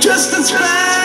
Just as bad.